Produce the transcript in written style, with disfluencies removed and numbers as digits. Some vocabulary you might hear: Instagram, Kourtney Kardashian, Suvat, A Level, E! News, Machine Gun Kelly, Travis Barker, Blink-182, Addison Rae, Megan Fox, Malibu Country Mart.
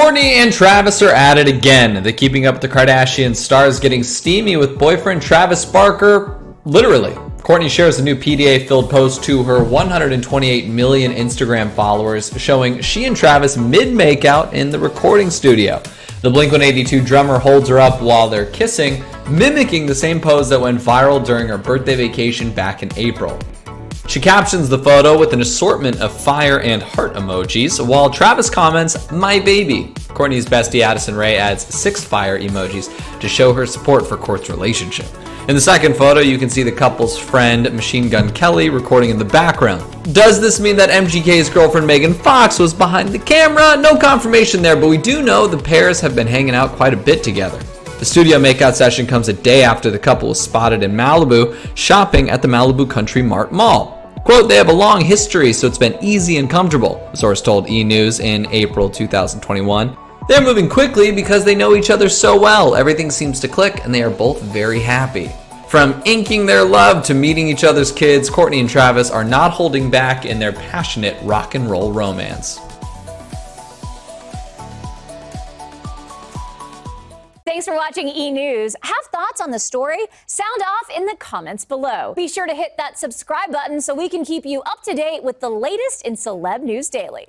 Kourtney and Travis are at it again. The Keeping Up with the Kardashian star is getting steamy with boyfriend Travis Barker, literally. Kourtney shares a new PDA-filled post to her 128 million Instagram followers showing she and Travis mid-makeout in the recording studio. The Blink-182 drummer holds her up while they're kissing, mimicking the same pose that went viral during her birthday vacation back in April. She captions the photo with an assortment of fire and heart emojis, while Travis comments, "My baby." Kourtney's bestie Addison Rae adds 6 fire emojis to show her support for Kourt's relationship. In the second photo, you can see the couple's friend Machine Gun Kelly recording in the background. Does this mean that MGK's girlfriend Megan Fox was behind the camera? No confirmation there, but we do know the pairs have been hanging out quite a bit together. The studio makeout session comes a day after the couple was spotted in Malibu shopping at the Malibu Country Mart Mall. Quote, "They have a long history, so it's been easy and comfortable," the source told E! News in April 2021. "They're moving quickly because they know each other so well. Everything seems to click, and they are both very happy." From inking their love to meeting each other's kids, Kourtney and Travis are not holding back in their passionate rock and roll romance. Thanks for watching E! News. Have thoughts on the story? Sound off in the comments below. Be sure to hit that subscribe button so we can keep you up to date with the latest in celeb news daily.